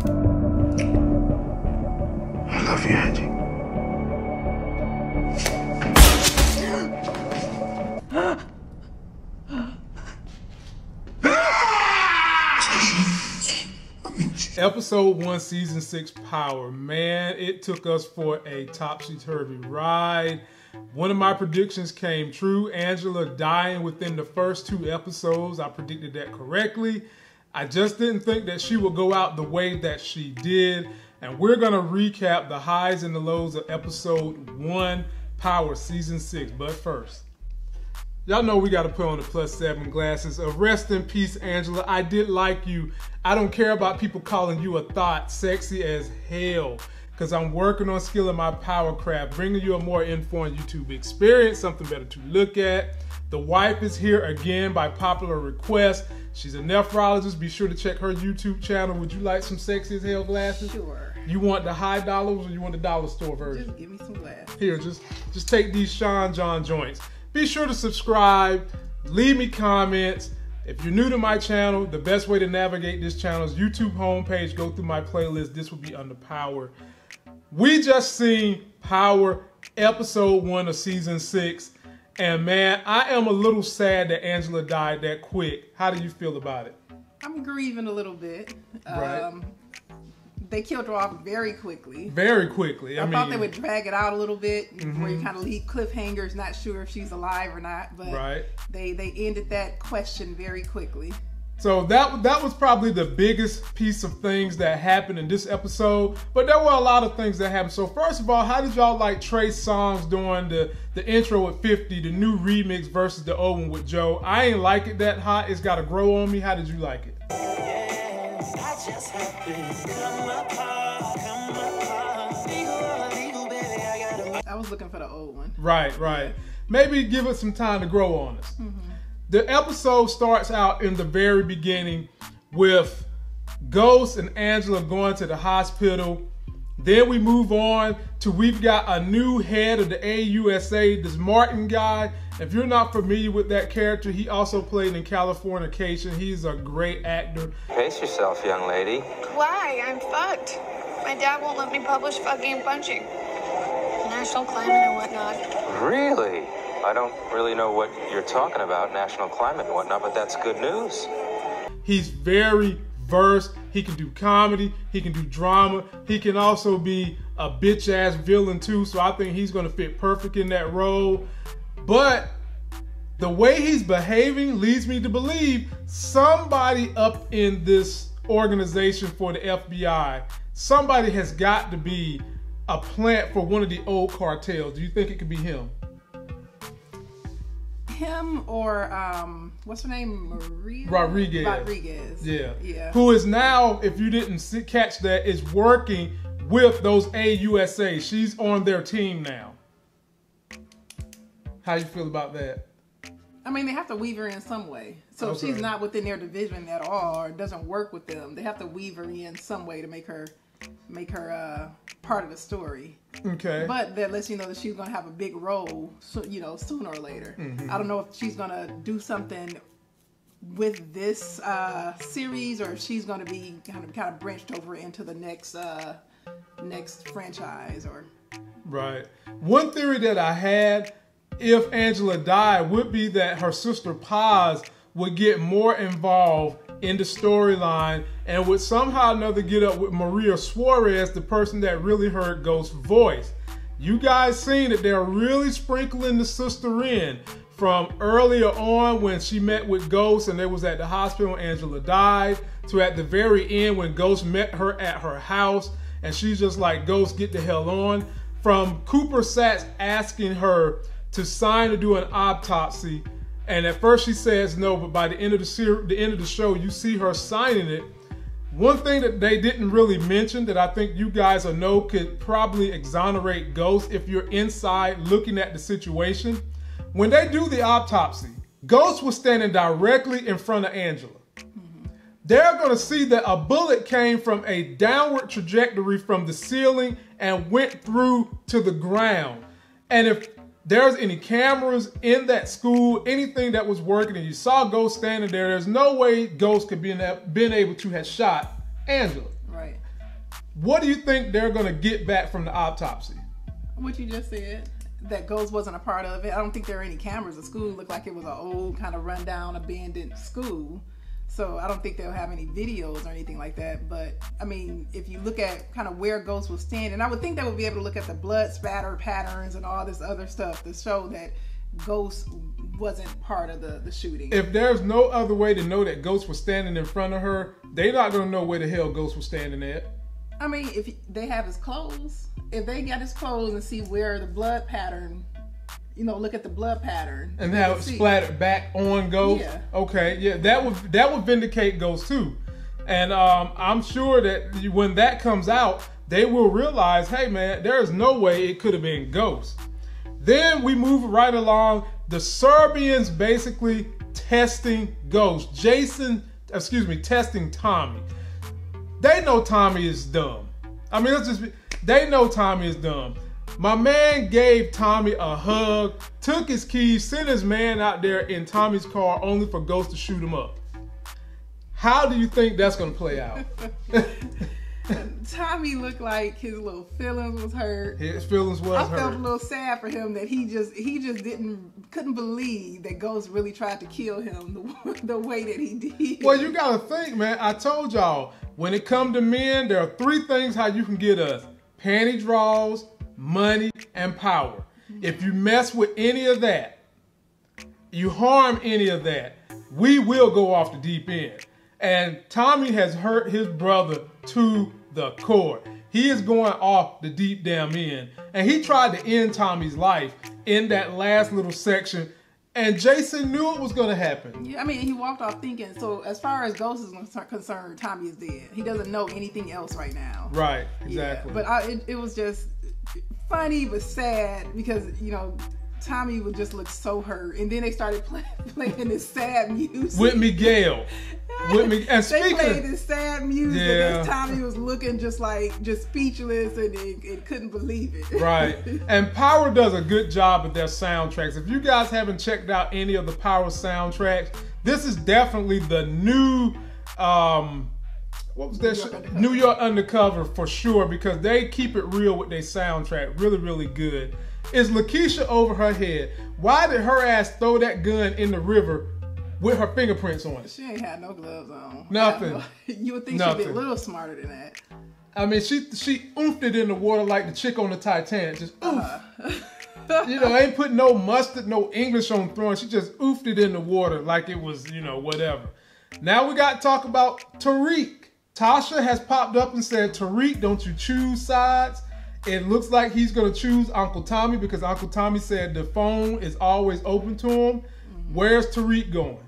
I love you, Angie. Episode 1, Season 6, Power. Man, it took us for a topsy-turvy ride. One of my predictions came true. Angela dying within the first 2 episodes. I predicted that correctly. I just didn't think that she would go out the way that she did. And we're going to recap the highs and the lows of Episode 1, Power, Season 6. But first, y'all know we got to put on the +7 glasses. Rest in peace, Angela. I did like you. I don't care about people calling you a thought, sexy as hell, because I'm working on skilling my power craft, bringing you a more informed YouTube experience, something better to look at. The wife is here again by popular request. She's a nephrologist. Be sure to check her YouTube channel. Would you like some sexy as hell glasses? Sure. You want the high dollars or you want the dollar store version? Just give me some glasses. Here, just take these Sean John joints. Be sure to subscribe, leave me comments. If you're new to my channel, the best way to navigate this channel is YouTube homepage. Go through my playlist. This will be under Power. We just seen Power Episode 1 of Season 6. And man, I am a little sad that Angela died that quick. How do you feel about it? I'm grieving a little bit. Right. They killed her off very quickly. Very quickly. I mean, I thought they would drag it out a little bit, where you kind of leave cliffhangers, not sure if she's alive or not. But right, they ended that question very quickly. So that was probably the biggest piece of things that happened in this episode. But there were a lot of things that happened. So first of all, how did y'all like Trey Songz doing the intro with 50, the new remix versus the old one with Joe? I ain't like it that hot. It's got to grow on me. How did you like it? I just I was looking for the old one. Right, right. Maybe give it some time to grow on us. The episode starts out in the very beginning with Ghost and Angela going to the hospital. Then we move on to we've got a new head of the AUSA, this Martin guy. If you're not familiar with that character, he also played in Californication. He's a great actor. Pace yourself, young lady. Why? I'm fucked. My dad won't let me publish Fucking and Punching. National Climate and whatnot. Really? I don't really know what you're talking about, National Climate and whatnot, but that's good news. He's very versed. He can do comedy, he can do drama, he can also be a bitch ass villain too, so I think he's gonna fit perfect in that role. But the way he's behaving leads me to believe somebody up in this organization for the FBI, somebody has got to be a plant for one of the old cartels. Do you think it could be him? Him or what's her name, Maria Rodriguez. Yeah, who is now, if you didn't catch that, is working with those AUSA. She's on their team now. How you feel about that? I mean, they have to weave her in some way. So if she's not within their division at all or doesn't work with them, they have to weave her in some way to make her part of the story. Okay. But that lets you know that she's going to have a big role, so, you know, sooner or later. I don't know if she's going to do something with this series or if she's going to be kind of branched over into the next franchise or... Right. One theory that I had, if Angela died, would be that her sister Paz would get more involved in the storyline and would somehow or another get up with Maria Suarez, the person that really heard Ghost's voice. You guys seen that they're really sprinkling the sister in from earlier on when she met with Ghost and they was at the hospital and Angela died, to at the very end when Ghost met her at her house and she's just like, Ghost, get the hell on. From Cooper Sacks asking her to sign to do an autopsy. And at first she says no, but by the end of the show, you see her signing it. One thing that they didn't really mention that I think you guys will know could probably exonerate Ghost if you're inside looking at the situation. When they do the autopsy, Ghost was standing directly in front of Angela. They're going to see that a bullet came from a downward trajectory from the ceiling and went through to the ground. And if there's any cameras in that school, anything that was working, and you saw Ghost standing there, there's no way Ghost could have been able to have shot Angela. Right. What do you think they're going to get back from the autopsy? What you just said, that Ghost wasn't a part of it. I don't think there were any cameras. The school looked like it was an old, kind of rundown, abandoned school. So I don't think they'll have any videos or anything like that. But, I mean, if you look at kind of where Ghost was standing, I would think they would be able to look at the blood spatter patterns and all this other stuff to show that Ghost wasn't part of the shooting. If there's no other way to know that Ghost was standing in front of her, they're not going to know where the hell Ghost was standing at. I mean, if they have his clothes, if they got his clothes and see where the blood pattern, you know, look at the blood pattern. And how it splattered back on Ghost. Yeah. Okay, yeah, that would vindicate Ghost too. And I'm sure that when that comes out, they will realize, hey man, there is no way it could have been Ghost. Then we move right along. The Serbians basically testing Ghost. Testing Tommy. They know Tommy is dumb. I mean, they know Tommy is dumb. My man gave Tommy a hug, took his keys, sent his man out there in Tommy's car only for Ghost to shoot him up. How do you think that's going to play out? Tommy looked like his little feelings was hurt. His feelings was hurt. I felt a little sad for him that he just couldn't believe that Ghost really tried to kill him the way that he did. Well, you gotta think, man. I told y'all, when it comes to men, there are three things how you can get us: panty draws, money, and power. If you mess with any of that, you harm any of that, we will go off the deep end. And Tommy has hurt his brother to the core. He is going off the deep damn end. And he tried to end Tommy's life in that last little section. And Jason knew it was going to happen. Yeah, I mean, he walked off thinking, so as far as Ghost is concerned, Tommy is dead. He doesn't know anything else right now. Right, exactly. Yeah, but it was just funny but sad because, you know, Tommy would just look so hurt. And then they started playing this sad music. With Miguel. With me, and they played this sad music, yeah. And Tommy was looking just speechless and it couldn't believe it. Right. And Power does a good job with their soundtracks. If you guys haven't checked out any of the Power soundtracks, this is definitely the new New York Undercover for sure, because they keep it real with their soundtrack. Really, really good. Is LaKeisha over her head? Why did her ass throw that gun in the river with her fingerprints on it? She ain't had no gloves on. Nothing. You would think she'd be a little smarter than that. I mean, she oofed it in the water like the chick on the Titanic. Just oof. You know, ain't put no mustard, no English on throwing. She just oofed it in the water like it was, you know, whatever. Now we got to talk about Tariq. Tasha has popped up and said, Tariq, don't you choose sides? It looks like he's going to choose Uncle Tommy because Uncle Tommy said the phone is always open to him. Where's Tariq going?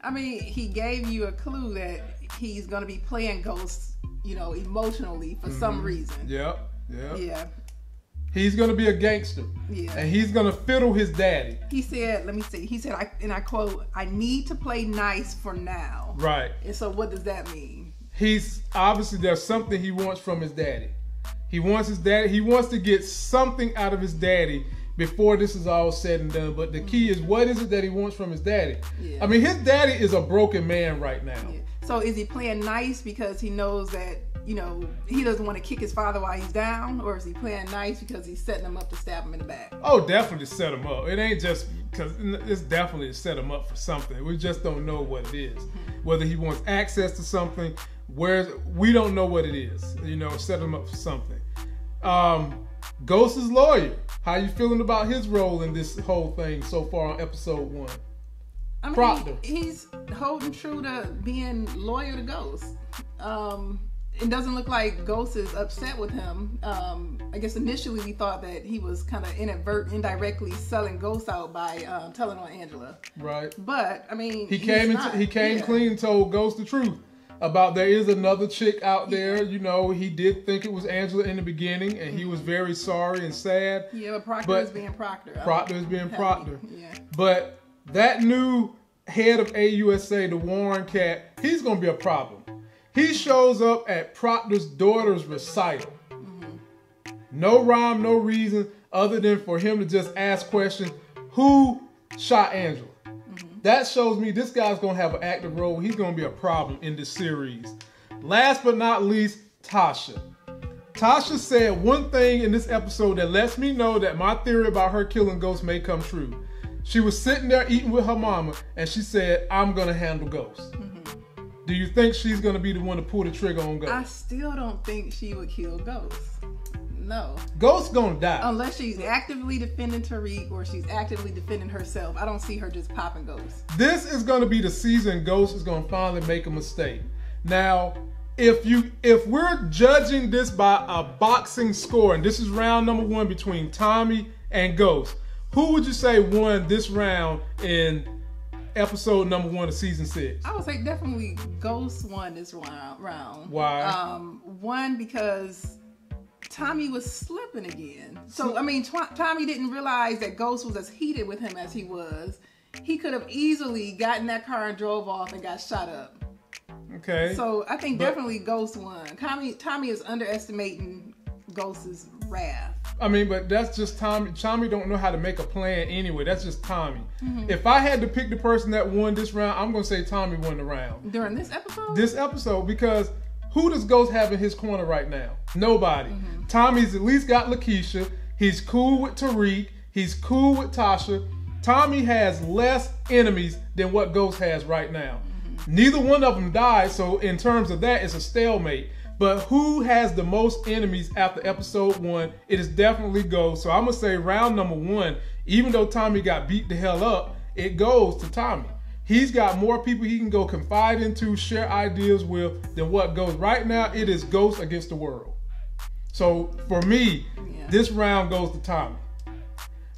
I mean, he gave you a clue that he's going to be playing Ghost, you know, emotionally for some reason. Yeah. He's going to be a gangster. Yeah. And he's going to fiddle his daddy. He said, let me see. He said, I quote, "I need to play nice for now." Right. And so what does that mean? He's obviously, there's something he wants from his daddy. He wants his daddy. He wants to get something out of his daddy before this is all said and done. But the key is, what is it that he wants from his daddy? Yeah. I mean, his daddy is a broken man right now. Yeah. So is he playing nice because he knows that, you know, he doesn't want to kick his father while he's down? Or is he playing nice because he's setting him up to stab him in the back? Oh, definitely set him up. It ain't just because, it's definitely set him up for something. We just don't know what it is. Whether he wants access to something, we don't know what it is. You know, set him up for something. Ghost's lawyer. How you feeling about his role in this whole thing so far on episode 1? I mean, Proctor. He's holding true to being loyal to Ghost. It doesn't look like Ghost is upset with him. I guess initially we thought that he was kind of indirectly selling Ghost out by telling on Angela. Right. But I mean, he came clean and told Ghost the truth about there is another chick out there. You know, he did think it was Angela in the beginning, and he was very sorry and sad. Yeah, but Proctor is being Proctor. Yeah. But that new head of AUSA, the Warren cat, he's going to be a problem. He shows up at Proctor's daughter's recital. No rhyme, no reason, other than for him to just ask questions, who shot Angela? That shows me this guy's going to have an active role. He's going to be a problem in this series. Last but not least, Tasha. Tasha said one thing in this episode that lets me know that my theory about her killing Ghost may come true. She was sitting there eating with her mama, and she said, I'm going to handle Ghost. Mm-hmm. Do you think she's going to be the one to pull the trigger on Ghost? I still don't think she would kill Ghost. No. Ghost's going to die. Unless she's actively defending Tariq or she's actively defending herself. I don't see her just popping Ghost. This is going to be the season Ghost is going to finally make a mistake. Now, if we're judging this by a boxing score, and this is round number one between Tommy and Ghost, who would you say won this round in episode number one of season 6? I would say definitely Ghost won this round. Why? One, because Tommy was slipping again. So, I mean, Tommy didn't realize that Ghost was as heated with him as he was. He could have easily gotten in that car and drove off and got shot up. Okay. So I think definitely Ghost won. Tommy is underestimating Ghost's wrath. I mean, but that's just Tommy. Tommy don't know how to make a plan anyway. That's just Tommy. Mm-hmm. If I had to pick the person that won this round, I'm going to say Tommy won the round. During this episode? This episode, because who does Ghost have in his corner right now? Nobody. Mm-hmm. Tommy's at least got LaKeisha. He's cool with Tariq. He's cool with Tasha. Tommy has less enemies than what Ghost has right now. Mm-hmm. Neither one of them died, so in terms of that, it's a stalemate. But who has the most enemies after episode one? It is definitely Ghost. So I'm going to say round number one, even though Tommy got beat the hell up, it goes to Tommy. He's got more people he can go confide into, share ideas with than what goes. Right now, it is Ghost against the world. So for me, this round goes to Tommy.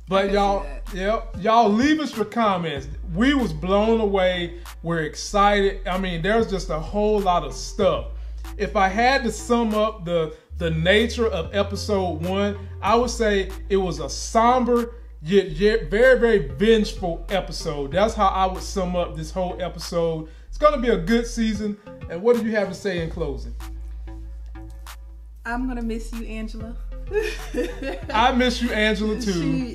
But y'all leave us your comments. We was blown away. We're excited. I mean, there's just a whole lot of stuff. If I had to sum up the nature of episode one, I would say it was a somber yet very, very vengeful episode. That's how I would sum up this whole episode. It's going to be a good season. And what do you have to say in closing? I'm going to miss you, Angela. I miss you, Angela, too.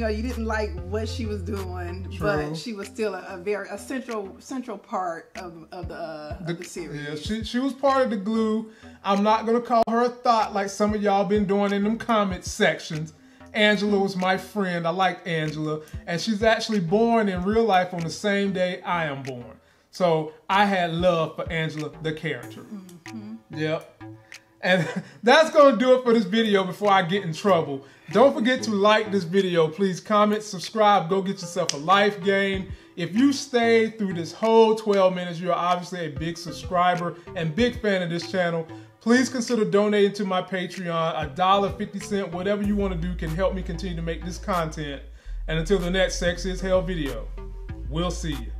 You didn't like what she was doing, true, but she was still a very central part of the series. Yeah, she was part of the glue. I'm not gonna call her a thought like some of y'all been doing in them comment sections. Angela was my friend. I liked Angela, and she's actually born in real life on the same day I am born. So I had love for Angela, the character. Mm-hmm. Yep. And that's going to do it for this video before I get in trouble. Don't forget to like this video. Please comment, subscribe, go get yourself a life game. If you stayed through this whole 12 minutes, you're obviously a big subscriber and big fan of this channel. Please consider donating to my Patreon, $1.50, whatever you want to do can help me continue to make this content. And until the next Sexy as Hell video, we'll see you.